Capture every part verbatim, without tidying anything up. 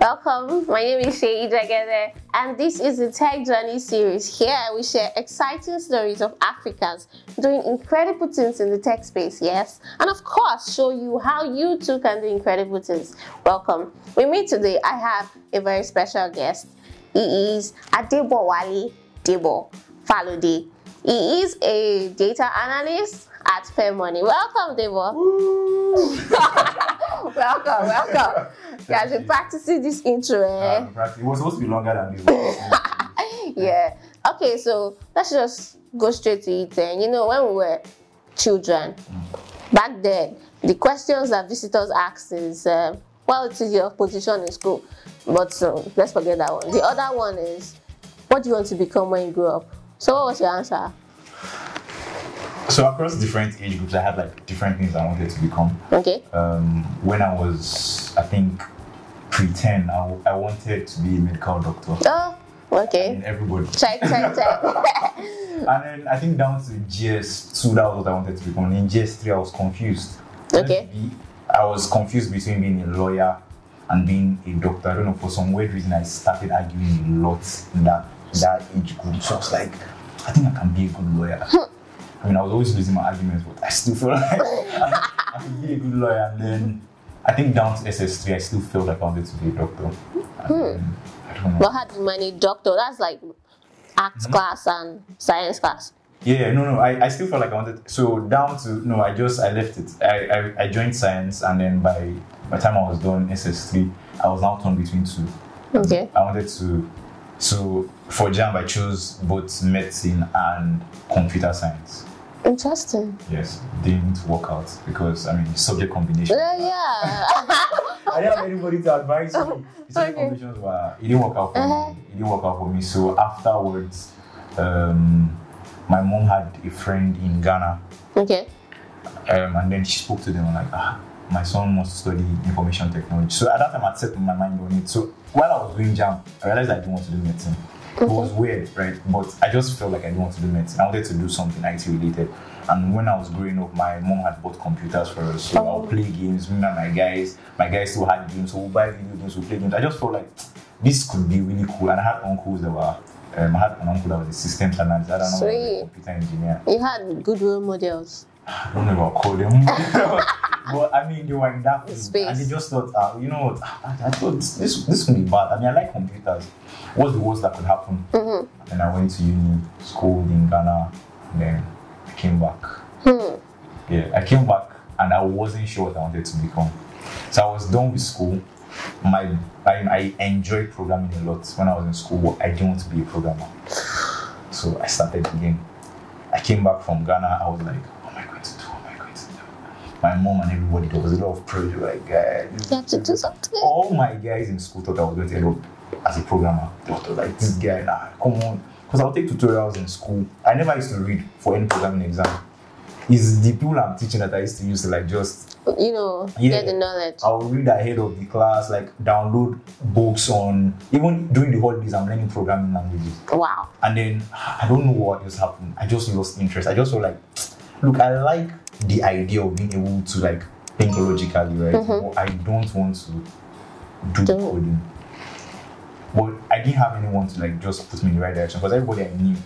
Welcome, my name is Shei Ijagede, and this is the Tech Journey series. Here we share exciting stories of Africans doing incredible things in the tech space, yes? And of course, show you how you too can do incredible things. Welcome. With me today, I have a very special guest. He is Adebowale Falode. He is a data analyst at FairMoney. Welcome, Debo. Welcome, welcome. You have been practicing this intro, eh? Uh, it was supposed to be longer than this. Yeah. Okay, so let's just go straight to it. And you know, when we were children, mm. back then, the questions that visitors asked is, uh, well, it is your position in school. But um, let's forget that one. The other one is, what do you want to become when you grow up? So what was your answer? So across different age groups, I had like different things I wanted to become. Okay. Um, when I was, I think, pre ten, I, I wanted to be a medical doctor. Oh, okay. I mean, everybody. Check, check, check. And then I think down to G S two, that was what I wanted to become. And in G S three, I was confused. Okay. Be, I was confused between being a lawyer and being a doctor. I don't know, for some weird reason, I started arguing a lot in that, that age group. So I was like, I think I can be a good lawyer. I mean, I was always losing my arguments, but I still feel like I, I could be a good lawyer. And then I think down to S S three, I still felt like I wanted to be a doctor. Hmm. I don't know. But how do you manage doctor? That's like arts mm-hmm. class and science class. Yeah, no, no, I, I still felt like I wanted. So down to no, I just I left it. I, I I joined science, and then by by the time I was done S S three, I was now torn between two. Okay. I wanted to. So for JAMB, I chose both medicine and computer science. Interesting. Yes, didn't work out because, I mean, subject combination. Uh, yeah. I didn't have anybody to advise me. The subject okay. combinations were, it didn't work out for uh-huh. me. It didn't work out for me. So afterwards, um, my mom had a friend in Ghana. Okay. Um, and then she spoke to them and like, ah, my son wants to study information technology. So at that time, I'd set my mind on it. So while I was doing JAMB, I realized I didn't want to do medicine. It was weird, right? But I just felt like I didn't want to do medicine. I wanted to do something I T related. And when I was growing up, my mom had bought computers for us. So oh. I would play games, me and my guys. My guys still had games, so we'll buy video games, we'll play games. I just felt like this could be really cool. And I had uncles that were, um, I had an uncle that was a systems analyst, I don't know, a computer engineer. You had good role models. I don't know what I call them. But I mean, they were in that space. And they just thought, uh, you know what, I thought this, this would be bad. I mean, I like computers. What's the worst that could happen? Mm-hmm. And I went to uni, school in Ghana, and then I came back. Hmm. Yeah, I came back and I wasn't sure what I wanted to become. So I was done with school. My I, I enjoyed programming a lot. When I was in school, I didn't want to be a programmer. So I started again. I came back from Ghana, I was like, what am I going to do? My mom and everybody, there was a lot of pressure, like, guys, you have to do something. All my guys in school thought I was going to end up as a programmer. They thought, like, this guy, nah, come on. Because I would take tutorials in school. I never used to read for any programming exam. It's the people I'm teaching that I used to use to, like, just... You know, yeah, get the knowledge. I would read ahead of the class, like, download books on... Even during the holidays, I'm learning programming languages. Wow. And then, I don't know what just happened. I just lost interest. I just felt like, look, I like... the idea of being able to like think logically, right? Mm-hmm. Well, I don't want to do don't. coding. But I didn't have anyone to like just put me in the right direction because everybody I knew,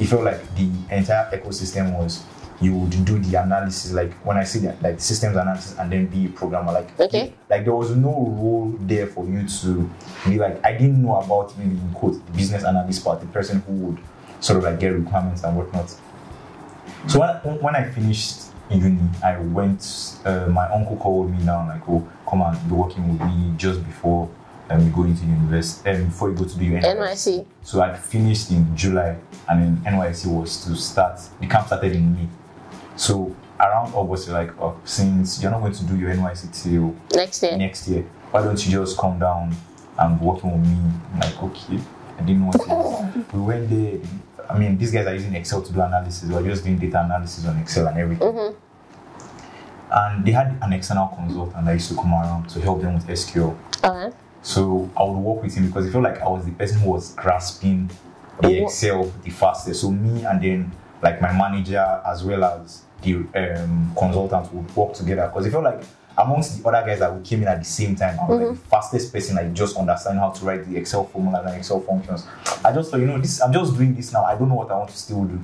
it felt like the entire ecosystem was you would do the analysis, like when I say that, like systems analysis, and then be a programmer. Like, okay. like there was no role there for you to be like, I didn't know about maybe in quote the business analyst part, the person who would sort of like get requirements and whatnot. So when, when I finished uni, I went, uh, my uncle called me down, like, oh, come on, you're working with me just before um, you go into university, um, before you go to the N Y S C. So I finished in July, and then N Y S C was to start, the camp started in May. So around August, you're like, oh, since you're not going to do your N Y S C till next year, next year, why don't you just come down and work with me? I'm like, okay, I didn't know what it was. We went there. I mean, these guys are using Excel to do analysis. We're just doing data analysis on Excel and everything. Mm-hmm. And they had an external consultant that used to come around to help them with S Q L. Uh-huh. So I would work with him because I felt like I was the person who was grasping the oh, Excel the fastest. So me and then like my manager as well as the um, consultant would work together because I felt like amongst the other guys that we came in at the same time, I was mm-hmm. like the fastest person. I just understand how to write the Excel formulas and Excel functions. I just thought, you know, this, I'm just doing this now. I don't know what I want to still do.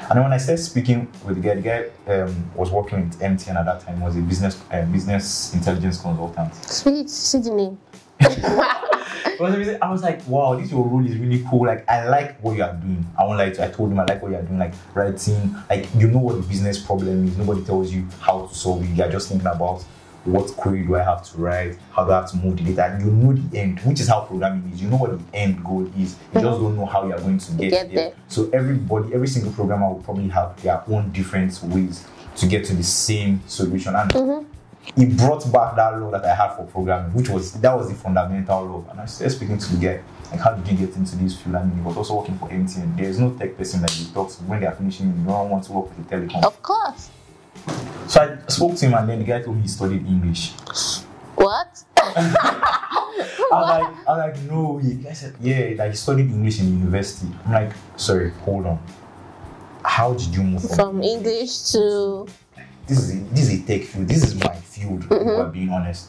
And then when I started speaking with the guy, the guy um, was working with M T N at that time, was a business uh, business intelligence consultant. Sweet, see the name. I was like, wow, this your role is really cool. Like, I like what you are doing. I won't lie to you. I told him I like what you are doing, like writing. Like, you know what the business problem is. Nobody tells you how to solve it. You are just thinking about what query do I have to write, how do I have to move the data. You know the end, which is how programming is. You know what the end goal is. You just don't know how you are going to get, get there. It. So everybody, every single programmer will probably have their own different ways to get to the same solution. And mm-hmm. it brought back that love that I had for programming, which was, that was the fundamental love. And I started speaking to the guy, like, how did you get into this field? I mean, he was also working for M T N. There is no tech person that you talk to when they are finishing, you don't want to work with the telecom. Of course. So I spoke to him, and then the guy told me he studied English. What? I was like, I was like, no. He guy said, yeah, like he studied English in university. I'm like, sorry, hold on. How did you move from, from English to? This is a, this is a tech field. This is my field. Mm-hmm. If I'm being honest.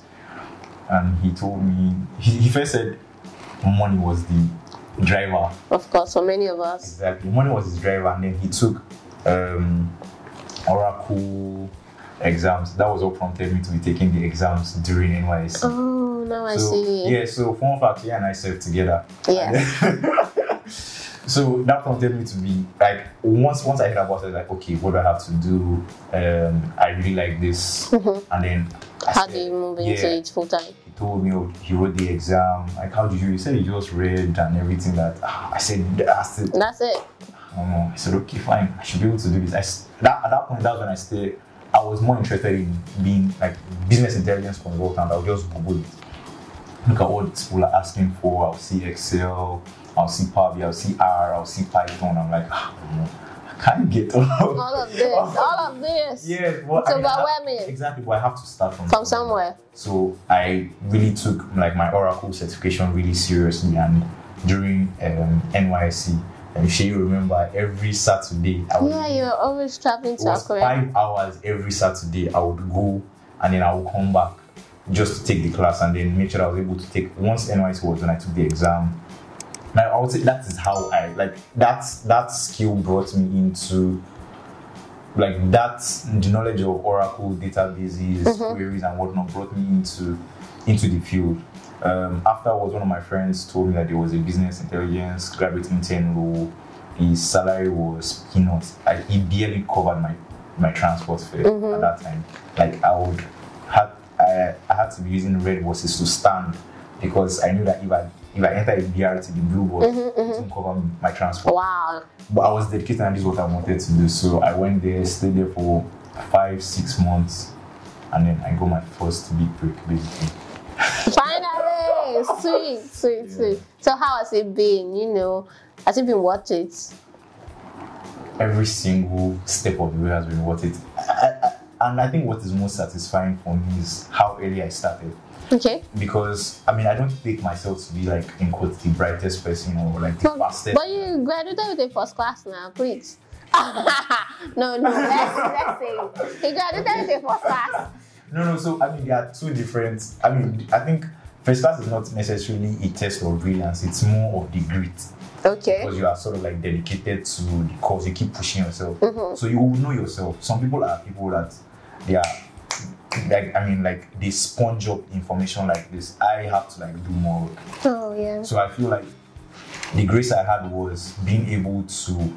And he told me, he, he first said, money was the driver. Of course, for many of us. Exactly, money was his driver, and then he took. Um, Oracle exams. That was what prompted me to be taking the exams during N Y S C. Oh, now I so, see. Yeah, so fun fact, yeah, and I served together. Yeah. So that prompted me to be like, once once I heard about it, I was like, okay, what do I have to do? Um, I really like this. Mm-hmm. And then I how said, do you move yeah, into it full time? He told me, oh, he wrote the exam. Like, how did you? He said he just read and everything. That ah, I said that's it. That's it. Um, I said, okay, fine, I should be able to do this. I, that, at that point, that's when I stayed. I was more interested in being like business intelligence consultant. I'll just Google it. Look at all these people are asking for. I'll see Excel, I'll see Power B I, I'll see R, I'll see Python. I'm like, ah, I don't know. I can't get all of, all of this. All of this. Yeah, well, it's I mean, overwhelming. I, exactly, but I have to start from, from somewhere. So I really took like my Oracle certification really seriously, and during um, N Y S C. I'm sure you remember every Saturday. I would, yeah, you're always traveling to Accra. Five hours every Saturday. I would go, and then I would come back just to take the class, and then make sure I was able to take. Once N Y S C was done, I took the exam. Now I would say that is how I like that. That skill brought me into like that. The knowledge of Oracle databases, mm-hmm. queries, and whatnot brought me into into the field. Um, afterwards, one of my friends told me that there was a business intelligence graduate intern role. His salary was peanuts. I, he barely covered my, my transport fare mm-hmm. at that time. Like I would had I, I had to be using red buses to stand, because I knew that if I if I enter a B R T, the blue bus, mm-hmm, it wouldn't cover my transport. Wow! But I was dedicated, and this is what I wanted to do. So I went there, stayed there for five six months, and then I got my first big break, basically. Finally! Sweet, sweet, yeah. sweet. So how has it been, you know? Has it been worth it? Every single step of the way has been worth it. I, I, and I think what is most satisfying for me is how early I started. Okay. Because, I mean, I don't take myself to be like, in quotes, the brightest person or like the but, fastest. But you graduated with a first class now, please. no, no, let's, let's say. You graduated with a first class. No, no, so I mean, there are two different. I mean, I think first class is not necessarily a test of brilliance, it's more of the grit. Okay. Because you are sort of like dedicated to the cause, you keep pushing yourself. Mm-hmm. So you will know yourself. Some people are people that they are, like, I mean, like they sponge up information like this. I have to like do more work. Oh, yeah. So I feel like the grace I had was being able to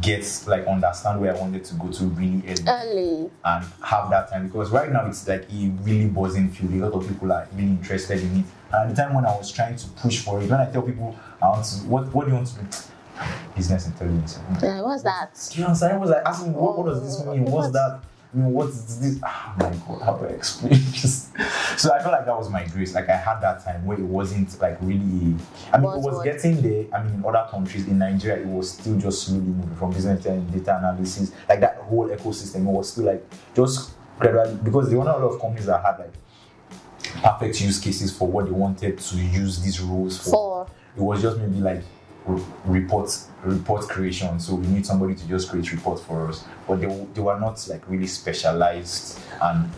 get like understand where I wanted to go to really early, early and have that time, because right now it's like a really buzzing field. A lot of people are really interested in it, and at the time when I was trying to push for it, when I tell people I want to, what what do you want to do? Business intelligence. Yeah, what's that? You know, so I was like asking what, what does this mean? What's that? I mean, what is this? Oh my god, how do I explain this? So I felt like that was my grace. Like I had that time where it wasn't like really. I mean, it was getting there. I mean, in other countries, in Nigeria, it was still just slowly moving from business and data analysis. Like that whole ecosystem was still like just gradually, because there were not a lot of companies that had like perfect use cases for what they wanted to use these roles for. for. It was just maybe like report report creation. So we need somebody to just create reports for us. But they, they were not like really specialized and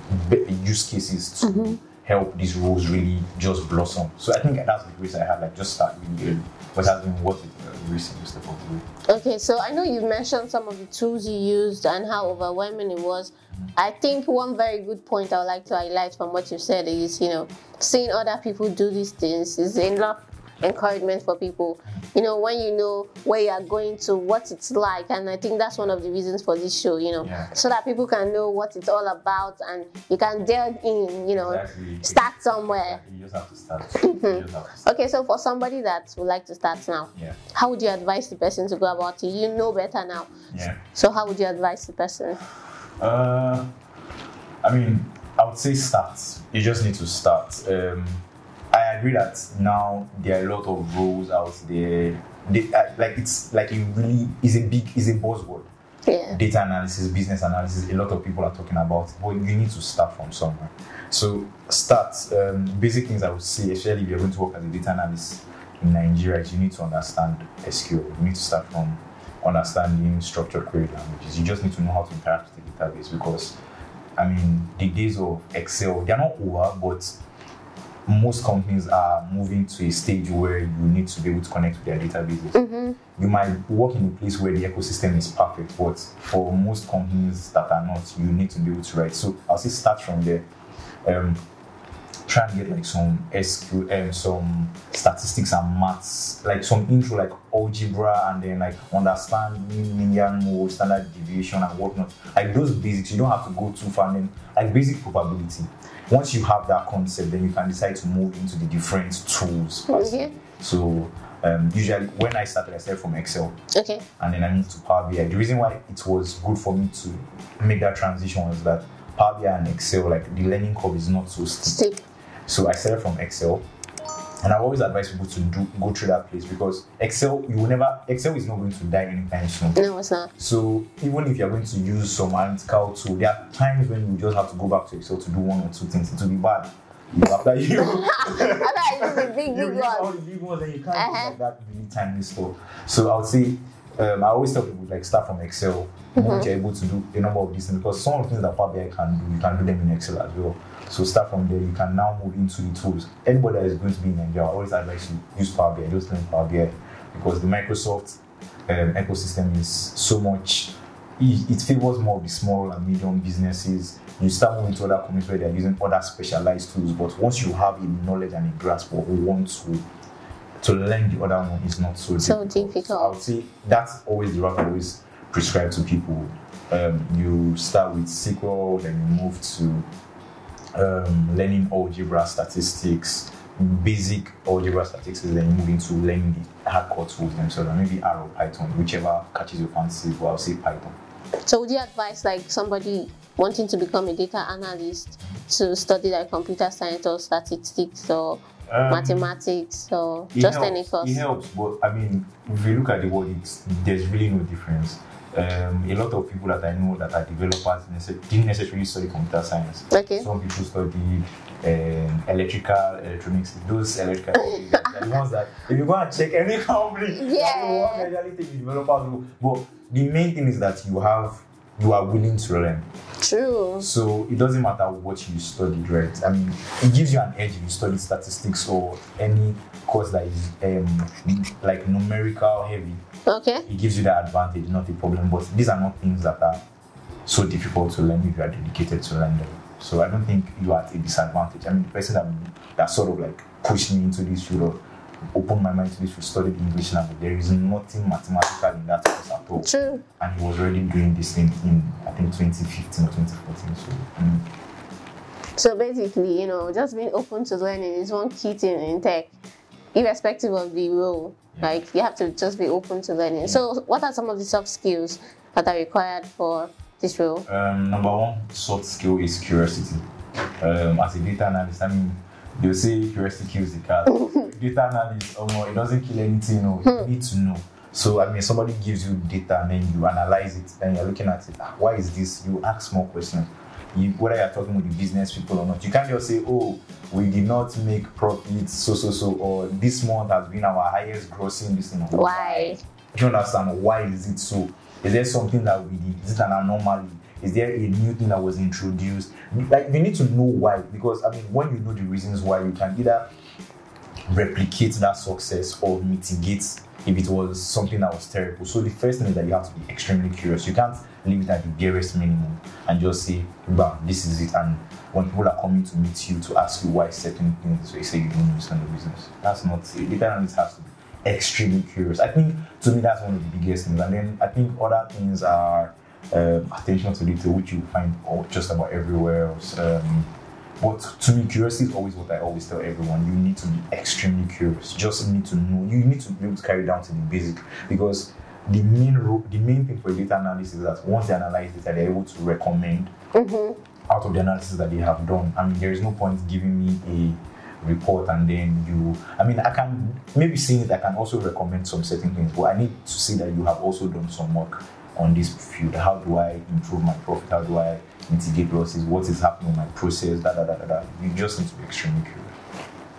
use cases to mm-hmm. help these roles really just blossom. So I think that's the grace I had, like just start really early. But that's been worth it uh, recently to step up the way. Okay, so I know you mentioned some of the tools you used and how overwhelming it was. I think one very good point I would like to highlight from what you said is, you know, seeing other people do these things is enough encouragement for people. You know, when you know where you are going to, what it's like, and I think that's one of the reasons for this show, you know, yeah. so that people can know what it's all about and you can delve in, you know, exactly. start somewhere. Exactly. You just have to start. Mm-hmm. You just have to start. Okay, so for somebody that would like to start now, yeah. how would you advise the person to go about it? You know better now. Yeah. So how would you advise the person? Uh, I mean, I would say start. You just need to start. Um, I agree that now there are a lot of roles out there. They, uh, like it's like it really is a big, is a buzzword. Yeah. Data analysis, business analysis. A lot of people are talking about. But you need to start from somewhere. So start. Um, basic things I would say, especially if you're going to work as a data analyst in Nigeria, is you need to understand S Q L. You need to start from understanding structured query languages. You just need to know how to interact with the database, because I mean the days of Excel, they're not over, but most companies are moving to a stage where you need to be able to connect with their databases. Mm-hmm. You might work in a place where the ecosystem is perfect, but for most companies that are not, you need to be able to write. So I'll say start from there. Um, try and get like some S Q L, some statistics and maths, like some intro like algebra, and then like understand median mode, standard deviation and whatnot. Like those basics, you don't have to go too far. And then like basic probability. Once you have that concept, then you can decide to move into the different tools. Okay. So um, usually when I started, I started from Excel. Okay. And then I moved to Power B I. The reason why it was good for me to make that transition was that Power B I and Excel, like the learning curve is not so steep. Stick. So I started from Excel, and I always advise people to do, go through that place, because Excel, you will never, Excel is not going to die anytime soon. No, it's not. So even if you're going to use some analytical tool, there are times when you just have to go back to Excel to do one or two things. It will be bad after you. After you do the big, big ones. All the big ones, and you can't uh-huh. do like that really timely stuff. So I would say, um, I always tell people like start from Excel, mm-hmm. which you're able to do a number of these things, because some of the things that Power B I can do, you can do them in Excel as well. So start from there. You can now move into the tools. Anybody that is going to be in Nigeria, I always advise you use Power B I. Just learn Power B I, because the Microsoft um, ecosystem is so much. It, it favors more of the small and medium businesses. You start moving to other companies where they are using other specialized tools. But once you have a knowledge and a grasp of one tool, to learn the other one is not so so difficult. difficult. I would say that's always the route I always prescribe to people. Um, you start with S Q L, then you move to Um, learning algebra, statistics, basic algebra, statistics, then you move into learning the hardcore tools themselves, and maybe R or Python, whichever catches your fancy, but I'll say Python. So would you advise like somebody wanting to become a data analyst to study like computer science or statistics or um, mathematics or just helps, any course? It helps, but I mean, if you look at the world, it's, there's really no difference. Um, a lot of people that I know that are developers didn't necessarily study computer science. Okay. Some people study um, electrical, electronics, those electrical companies are the ones that, if you go and check any company, yeah. that's the one thing developers do. But the main thing is that you have, you are willing to learn. True. So it doesn't matter what you studied, right? I mean, it gives you an edge if you study statistics or any course that is um, like numerical heavy. Okay. It gives you that advantage, not a problem. But these are not things that are so difficult to learn if you are dedicated to learn them. So I don't think you are at a disadvantage. I mean, the person that, that sort of like pushed me into this field or opened my mind to this field studied English language. There is nothing mathematical in that course at all. True. And he was already doing this thing in, I think, twenty fifteen or twenty fourteen. So. Mm. So basically, you know, just being open to learning is one key thing in tech, irrespective of the role. Yeah. Like, you have to just be open to learning. Yeah. So what are some of the soft skills that are required for this role? Um, number one soft skill is curiosity. Um, as a data analyst, I mean, they'll say curiosity kills the cat. Data analyst, um, it doesn't kill anything. No. Hmm. You need to know. So, I mean, somebody gives you data and then you analyze it and you're looking at it. Why is this? You ask more questions. you, whether you're talking with the business people or not. You can't just say, oh, we did not make profits, so, so, so, or this month has been our highest grossing this month. Why? Do you understand? Why is it so? Is there something that we did? Is it an anomaly? Is there a new thing that was introduced? Like, we need to know why, because I mean, when you know the reasons why, you can either replicate that success or mitigate if it was something that was terrible. So the first thing is that you have to be extremely curious. You can't leave it at the barest minimum and just say, bam, this is it. And when people are coming to meet you to ask you why certain things, so you say you don't understand the reasons. That's not it. The analyst has to be extremely curious. I think, to me, that's one of the biggest things. And then I think other things are um, attention to detail, which you find all, just about everywhere else. Um, But to me, curiosity is always what I always tell everyone. You need to be extremely curious. Just need to know. You need to be able to carry down to the basic, because the main rope, the main thing for a data analyst is that once they analyze data, they're able to recommend mm-hmm. out of the analysis that they have done. I mean, there is no point giving me a report and then you. I mean, I can maybe seeing it. I can also recommend some certain things, but I need to see that you have also done some work on this field. How do I improve my profit? How do I mitigate losses? What is happening in my process? Da, da, da, da, da. You just need to be extremely curious.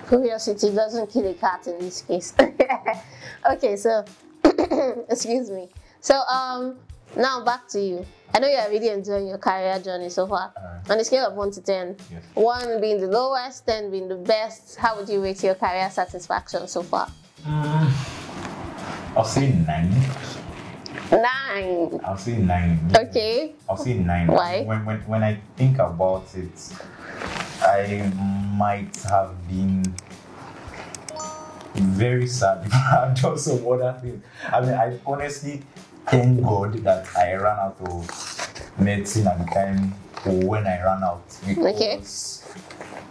Curiosity doesn't kill a cat in this case. Okay, so excuse me. So um, now back to you. I know you're really enjoying your career journey so far. Uh, on a scale of one to ten, yes. one being the lowest, ten being the best, how would you rate your career satisfaction so far? Mm, I'll say nine. Nine. I'll say nine. Okay. I'll say nine. Why? When, when, when I think about it, I might have been very sad if I had done some other things. I mean, I honestly thank God that I ran out of medicine at the time when I ran out. Okay.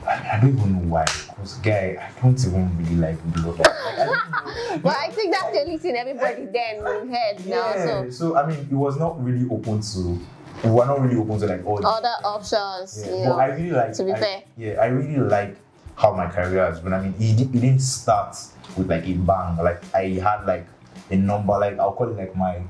I don't even know why, because guy, I don't even really like blood. Like, I well, I think that's the only thing everybody then heard yeah, now. So. so I mean, it was not really open to. We were not really open to like all other options. Yeah. You but know, I really like. To be I, fair. Yeah, I really like how my career has been. I mean, it, it didn't start with like a bang. Like I had like a number. Like I'll call it like my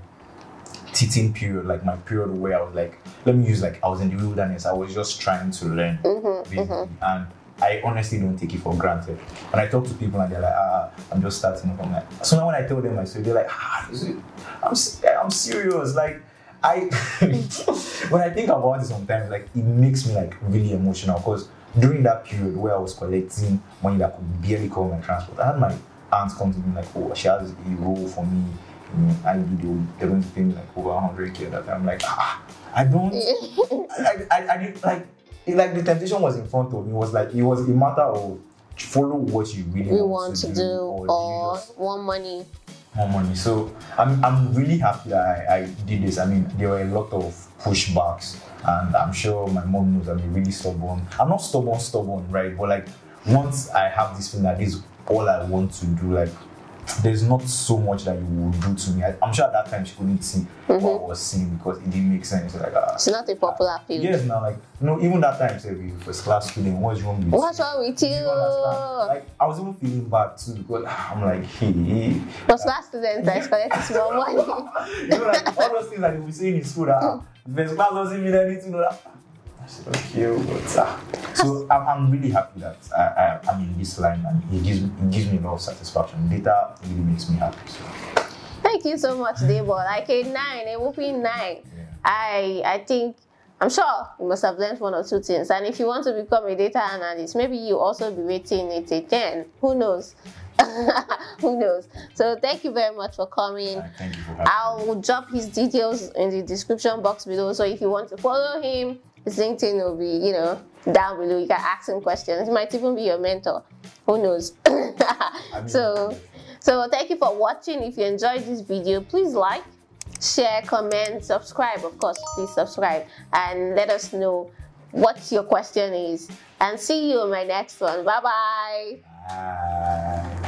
teething period, like my period where I was like, let me use like I was in the wilderness. I was just trying to learn, mm-hmm, mm-hmm. and I honestly don't take it for granted. When I talk to people and they're like, ah, I'm just starting up. I'm like, so now when I tell them my story, they're like, ah, I'm I'm serious. Like I, when I think about it sometimes, like it makes me like really emotional, because during that period where I was collecting money that could barely cover my transport, I had my aunt come to me like, oh, she has a role for me. I do the seventy things like over one hundred K that I'm like, ah, I don't, I, I, I did like, it, like the temptation was in front of me. It was like, it was a matter of follow what you really you want, want to, to do, do or, or do just, want money. Want money. So I'm, I'm really happy that I, I did this. I mean, there were a lot of pushbacks, and I'm sure my mom knows I'm really stubborn. I'm not stubborn, stubborn, right? But like, once I have this thing that is all I want to do, like, there's not so much that you will do to me. I, I'm sure at that time she couldn't see mm-hmm. what I was seeing, because it didn't make sense. Like, uh, it's not a popular field. Yes, now like no, even that time, say we first class student, what's wrong with you? What's wrong with you? Like I was even feeling bad too, because I'm like, hey, first class students are collecting small money. You know, like all those things that we say in school that uh, first class doesn't mean anything. Or that. Okay, but, uh, so I'm, I'm really happy that I, I, I'm in this line, and it gives, it gives me a lot of satisfaction. Data really makes me happy. So. Thank you so much, Debo. Like a nine, a whooping nine. Yeah. I, I think, I'm sure you must have learned one or two things. And if you want to become a data analyst, maybe you also be rating it a ten. Who knows? Who knows? So thank you very much for coming. Uh, thank you for having I'll me. drop his details in the description box below. So if you want to follow him, his LinkedIn will be, you know, down below. You can ask him questions. He might even be your mentor. Who knows? I mean, so, so thank you for watching. If you enjoyed this video, please like, share, comment, subscribe. Of course, please subscribe and let us know what your question is. And see you in my next one. Bye-bye. Bye.